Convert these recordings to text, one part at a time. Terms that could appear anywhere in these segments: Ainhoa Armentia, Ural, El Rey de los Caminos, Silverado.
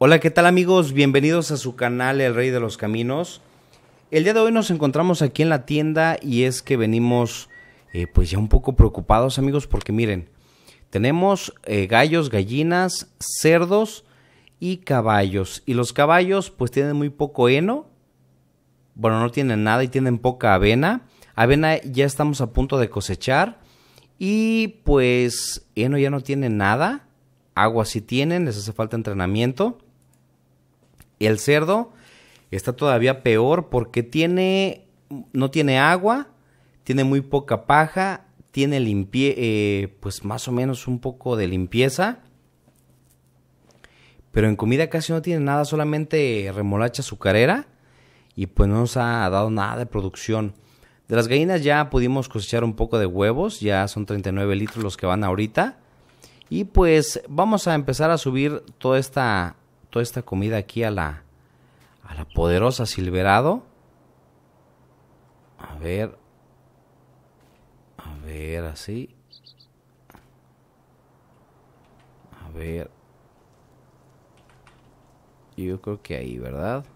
Hola, ¿qué tal amigos? Bienvenidos a su canal El Rey de los Caminos. El día de hoy nos encontramos aquí en la tienda y es que venimos pues ya un poco preocupados amigos, porque miren, tenemos gallos, gallinas, cerdos y caballos. Y los caballos pues tienen muy poco heno, bueno, no tienen nada y tienen poca avena. Avena ya estamos a punto de cosechar y pues heno ya no tienen nada. Agua sí tienen, les hace falta entrenamiento. El cerdo está todavía peor porque no tiene agua, tiene muy poca paja, tiene pues más o menos un poco de limpieza. Pero en comida casi no tiene nada, solamente remolacha azucarera y pues no nos ha dado nada de producción. De las gallinas ya pudimos cosechar un poco de huevos, ya son 39 litros los que van ahorita. Y pues vamos a empezar a subir toda esta comida aquí a la poderosa Silverado. A ver, así. A ver. Yo creo que ahí, ¿verdad?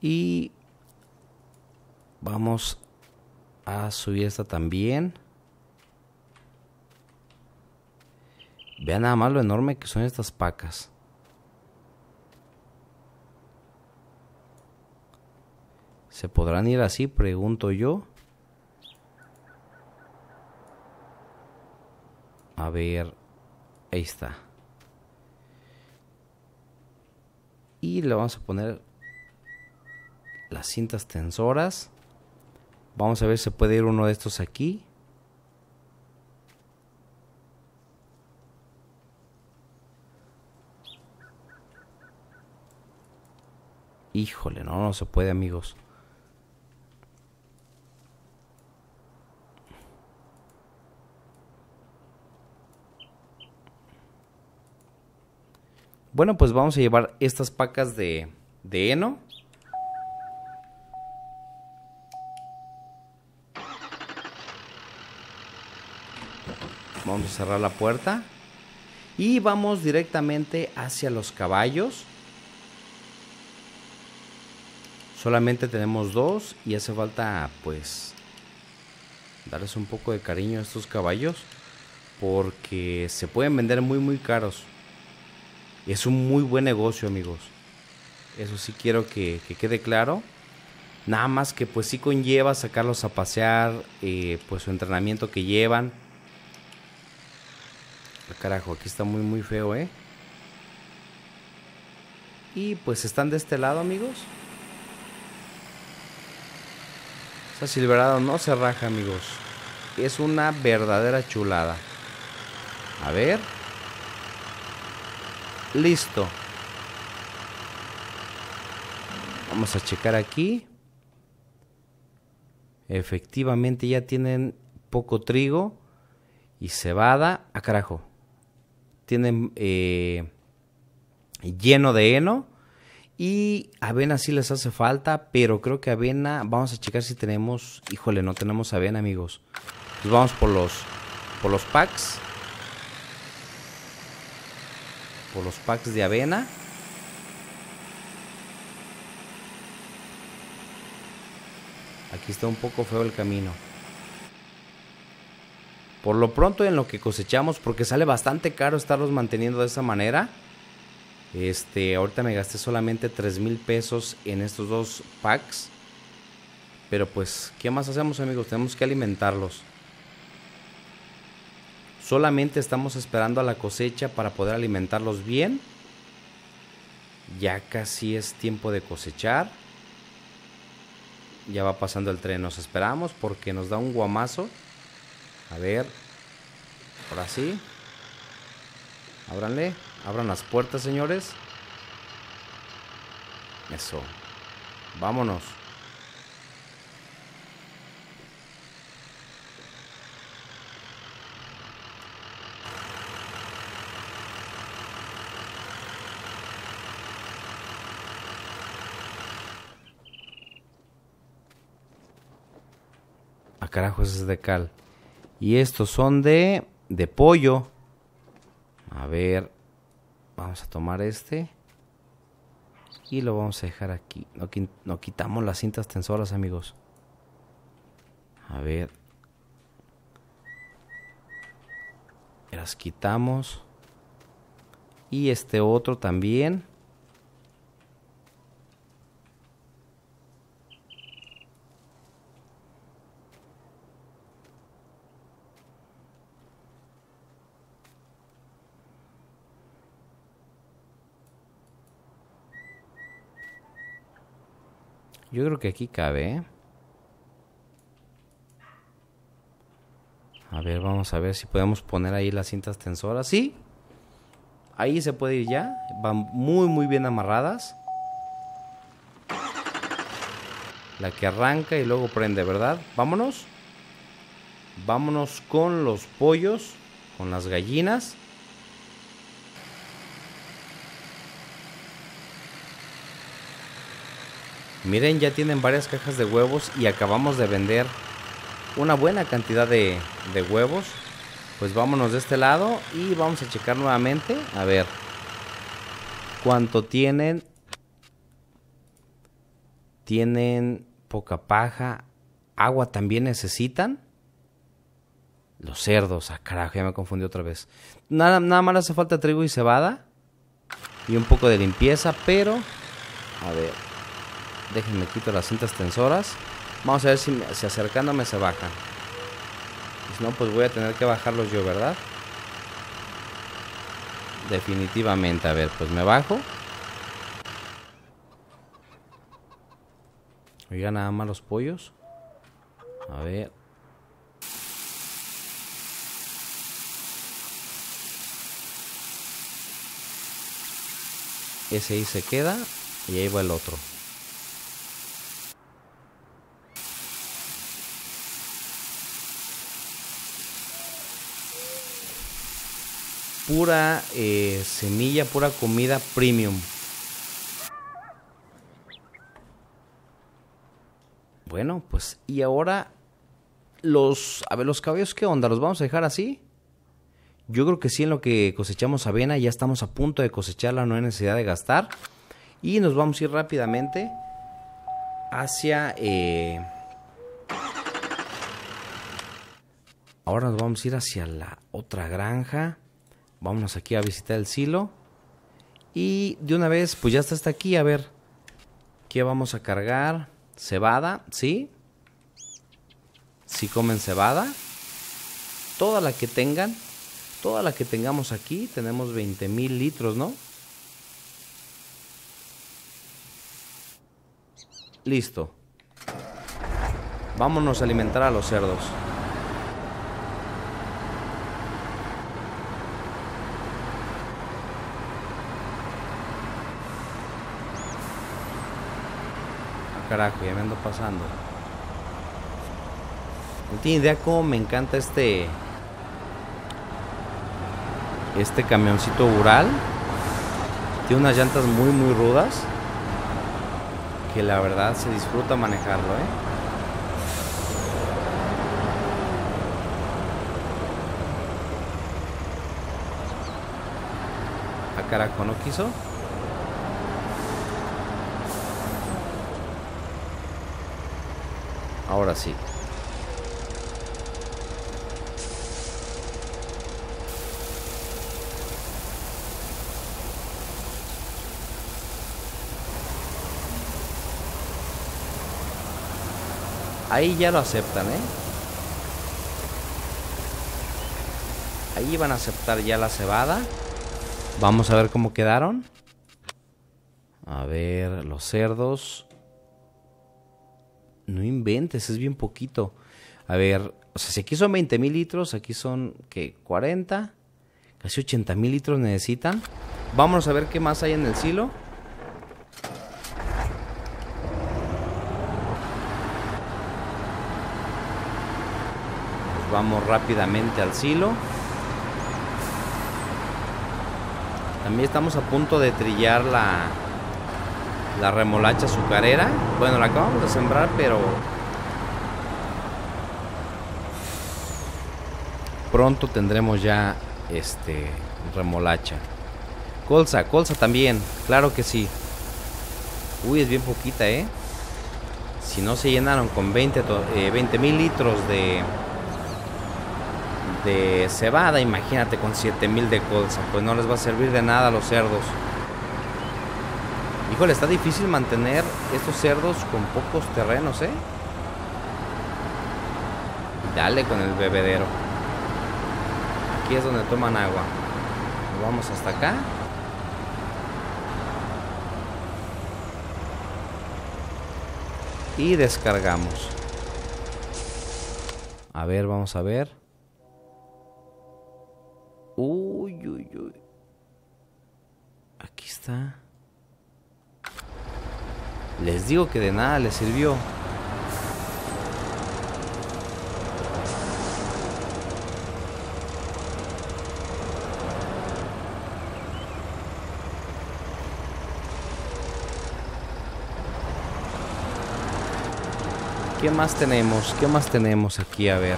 Y vamos a subir esta también. Vean nada más lo enorme que son estas pacas. ¿Se podrán ir así? Pregunto yo. A ver, ahí está. Y le vamos a poner las cintas tensoras. Vamos a ver si se puede ir uno de estos aquí. Híjole, no se puede, amigos. Bueno, pues vamos a llevar estas pacas de heno. Vamos a cerrar la puerta y vamos directamente hacia los caballos. Solamente tenemos dos y hace falta pues darles un poco de cariño a estos caballos, porque se pueden vender muy caros. Es un muy buen negocio amigos, eso sí quiero que quede claro. Nada más que pues sí conlleva sacarlos a pasear, pues su entrenamiento que llevan. Carajo, aquí está muy feo, ¿eh? Y pues están de este lado, amigos. Esta Silverado no se raja, amigos. Es una verdadera chulada. A ver. Listo. Vamos a checar aquí. Efectivamente ya tienen poco trigo y cebada. ¡Ah, carajo! Tienen lleno de heno y avena sí les hace falta, pero creo que avena, vamos a checar si tenemos, híjole, no tenemos avena amigos. Pues vamos por los packs, por los packs de avena. Aquí está un poco feo el camino. Por lo pronto en lo que cosechamos, porque sale bastante caro estarlos manteniendo de esa manera. Ahorita me gasté solamente 3,000 pesos en estos dos packs. Pero pues, ¿qué más hacemos amigos? Tenemos que alimentarlos. Solamente estamos esperando a la cosecha para poder alimentarlos bien. Ya casi es tiempo de cosechar. Ya va pasando el tren, nos esperamos porque nos da un guamazo. A ver, ahora sí, ábranle, abran las puertas señores, eso, vámonos. Ah, carajo, ese es de cal. Y estos son de pollo. A ver, vamos a tomar este y lo vamos a dejar aquí. No quitamos las cintas tensoras, amigos. A ver, las quitamos. Y este otro también. Yo creo que aquí cabe, ¿eh? A ver, vamos a ver si podemos poner ahí las cintas tensoras. Sí, ahí se puede ir ya. Van muy bien amarradas. La que arranca y luego prende, ¿verdad? Vámonos. Vámonos con los pollos, con las gallinas. Miren, ya tienen varias cajas de huevos y acabamos de vender una buena cantidad de huevos. Pues vámonos de este lado y vamos a checar nuevamente. A ver cuánto tienen. Tienen poca paja. Agua también necesitan. Los cerdos. Ah, carajo, ya me confundí otra vez. Nada más hace falta trigo y cebada. Y un poco de limpieza, pero... A ver... Déjenme quitar las cintas tensoras. Vamos a ver si acercándome se bajan. Si no, pues voy a tener que bajarlos yo, ¿verdad? Definitivamente. A ver, pues me bajo. Oigan, nada más los pollos. A ver. Ese ahí se queda. Y ahí va el otro. Pura semilla, pura comida premium. Bueno, pues y ahora los... A ver, los caballos, ¿qué onda? ¿Los vamos a dejar así? Yo creo que sí, en lo que cosechamos avena. Ya estamos a punto de cosecharla, no hay necesidad de gastar. Y nos vamos a ir rápidamente hacia... Ahora nos vamos a ir hacia la otra granja. Vámonos aquí a visitar el silo. Y de una vez, pues ya está hasta aquí. A ver, ¿qué vamos a cargar? Cebada, ¿sí? Si comen cebada. Toda la que tengan. Toda la que tengamos aquí. Tenemos 20,000 litros, ¿no? Listo. Vámonos a alimentar a los cerdos. Carajo, ya me ando pasando. No tiene idea cómo me encanta este camioncito Ural. Tiene unas llantas muy rudas, que la verdad se disfruta manejarlo, ¿eh? Ah, carajo, ¿no quiso? Ahora sí. Ahí ya lo aceptan, ¿eh? Ahí van a aceptar ya la cebada. Vamos a ver cómo quedaron. A ver, los cerdos... No inventes, es bien poquito. A ver, o sea, si aquí son 20,000 litros, aquí son, ¿qué? 40, casi 80,000 litros necesitan. Vámonos a ver qué más hay en el silo. Pues vamos rápidamente al silo. También estamos a punto de trillar la remolacha azucarera. Bueno, la acabamos de sembrar, pero pronto tendremos ya remolacha. Colza, colza también, claro que sí. Uy, es bien poquita, ¿eh? Si no se llenaron con 20,000 litros de cebada, imagínate con 7,000 de colza. Pues no les va a servir de nada a los cerdos. Híjole, está difícil mantener estos cerdos con pocos terrenos, ¿eh? Dale con el bebedero. Aquí es donde toman agua. Vamos hasta acá. Y descargamos. A ver, vamos a ver. Uy, uy, uy. Aquí está. Les digo que de nada les sirvió. ¿Qué más tenemos? ¿Qué más tenemos aquí? A ver.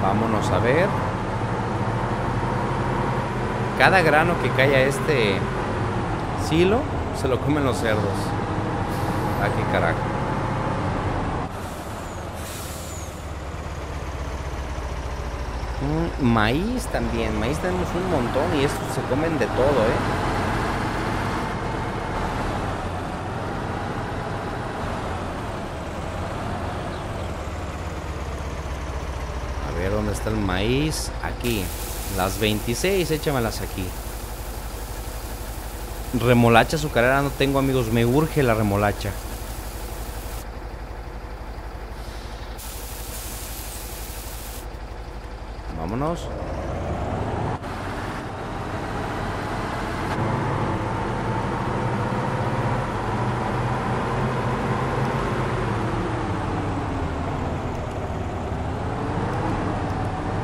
Vámonos a ver. Cada grano que cae a este silo se lo comen los cerdos. Ah, qué carajo. Maíz también. Maíz tenemos un montón y estos se comen de todo, ¿eh? ¿Dónde está el maíz? Aquí. Las 26, échamelas aquí. Remolacha azucarera no tengo, amigos. Me urge la remolacha. Vámonos.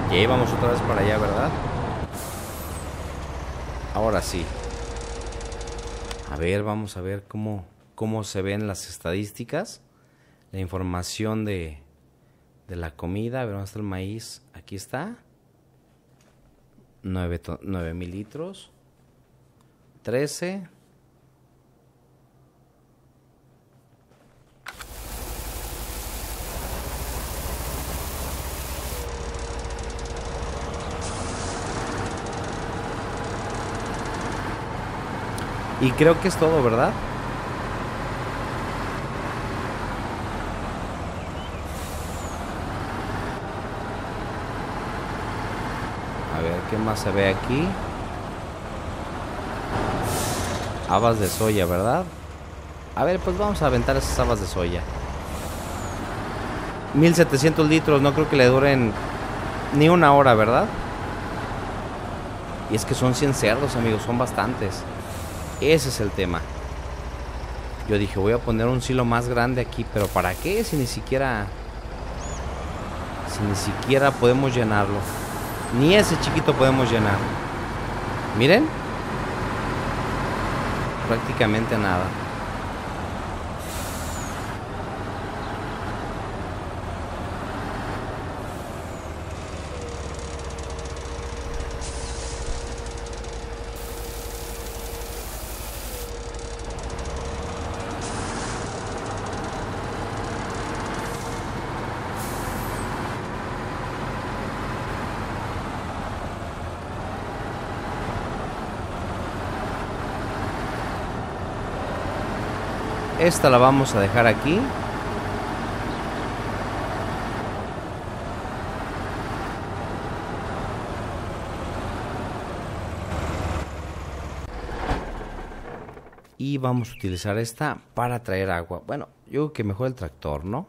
Y ahí vamos otra vez para allá, ¿verdad? Ahora sí. A ver, vamos a ver cómo se ven las estadísticas. La información de la comida. A ver, ¿dónde está el maíz? Aquí está. 9,000 litros. 13. Y creo que es todo, ¿verdad? A ver, ¿qué más se ve aquí? Habas de soya, ¿verdad? A ver, pues vamos a aventar esas habas de soya. 1,700 litros, no creo que le duren ni una hora, ¿verdad? Y es que son 100 cerdos, amigos, son bastantes. Ese es el tema. Yo dije, voy a poner un silo más grande aquí, pero ¿para qué? Si ni siquiera podemos llenarlo. Ni ese chiquito podemos llenar. Miren. Prácticamente nada. Esta la vamos a dejar aquí. Y vamos a utilizar esta para traer agua. Bueno, yo creo que mejor el tractor, ¿no?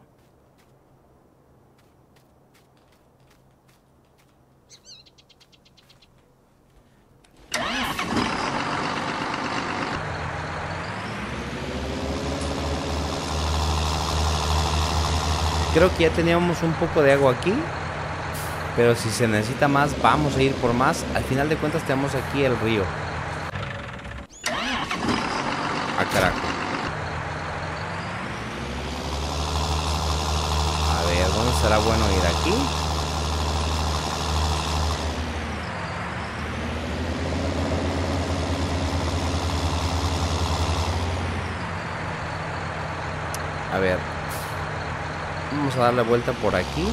Creo que ya teníamos un poco de agua aquí, pero si se necesita más, vamos a ir por más. Al final de cuentas tenemos aquí el río. Ah, carajo. A ver, ¿dónde será bueno ir aquí? A ver. Vamos a dar la vuelta por aquí.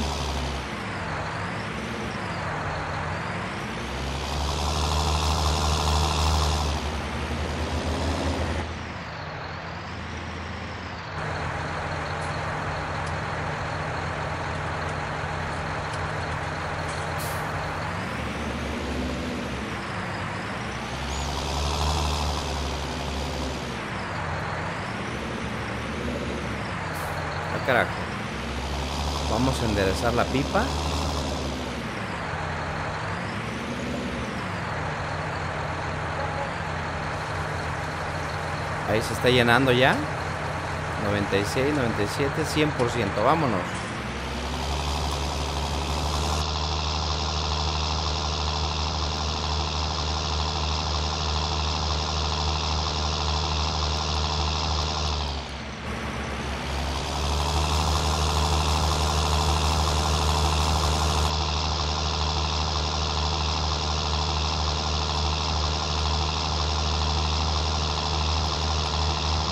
Carajo, vamos a enderezar la pipa. Ahí se está llenando ya. 96, 97, 100%. Vámonos.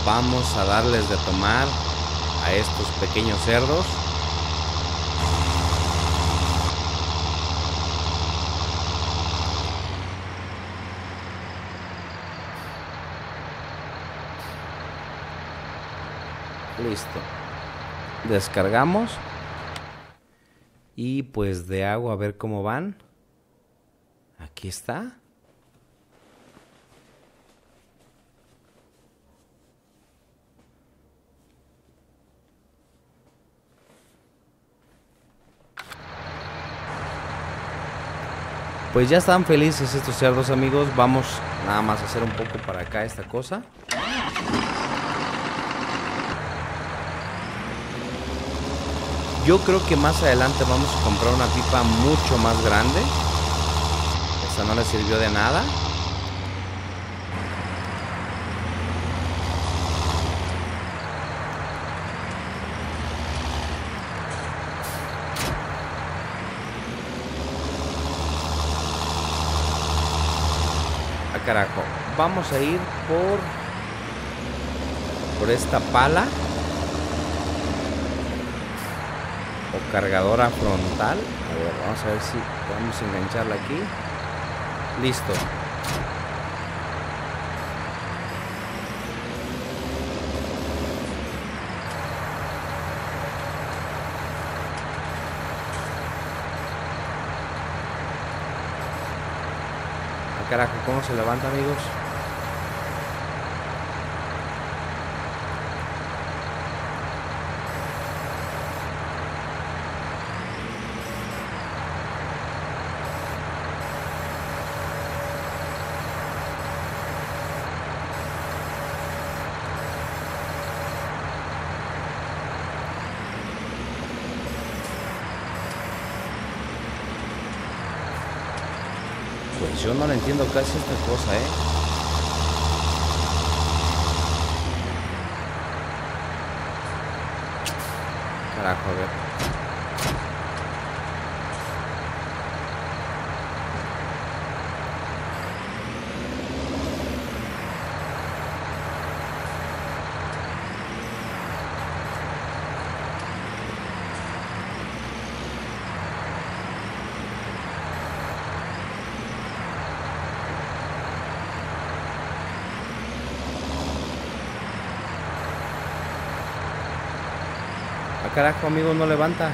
Vamos a darles de tomar a estos pequeños cerdos. Listo. Descargamos. Y pues de agua, a ver cómo van. Aquí está. Pues ya están felices estos cerdos, amigos. Vamos nada más a hacer un poco para acá esta cosa. Yo creo que más adelante vamos a comprar una pipa mucho más grande. Esta no le sirvió de nada. Carajo, vamos a ir por esta pala o cargadora frontal. A ver, vamos a ver si podemos engancharla aquí. Listo. Carajo, ¿cómo se levanta, amigos? Yo no le entiendo casi esta cosa, Carajo, a ver. Carajo, amigo, no levanta.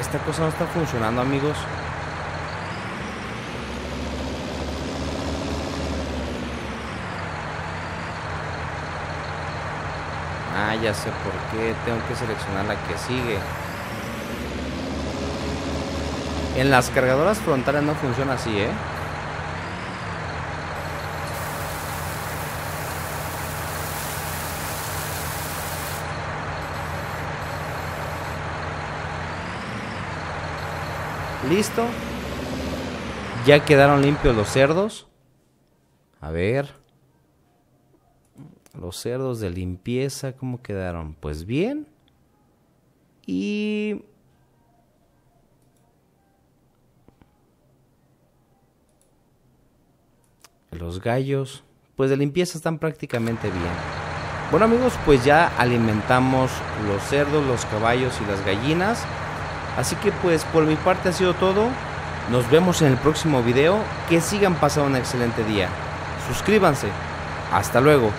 Esta cosa no está funcionando, amigos. Ah, ya sé por qué. Tengo que seleccionar la que sigue. En las cargadoras frontales no funciona así, Listo. Ya quedaron limpios los cerdos. A ver. Los cerdos de limpieza, ¿cómo quedaron? Pues bien. Y... los gallos, pues de limpieza están prácticamente bien. Bueno amigos, pues ya alimentamos los cerdos, los caballos y las gallinas. Así que pues por mi parte ha sido todo. Nos vemos en el próximo video. Que sigan pasando un excelente día. Suscríbanse. Hasta luego.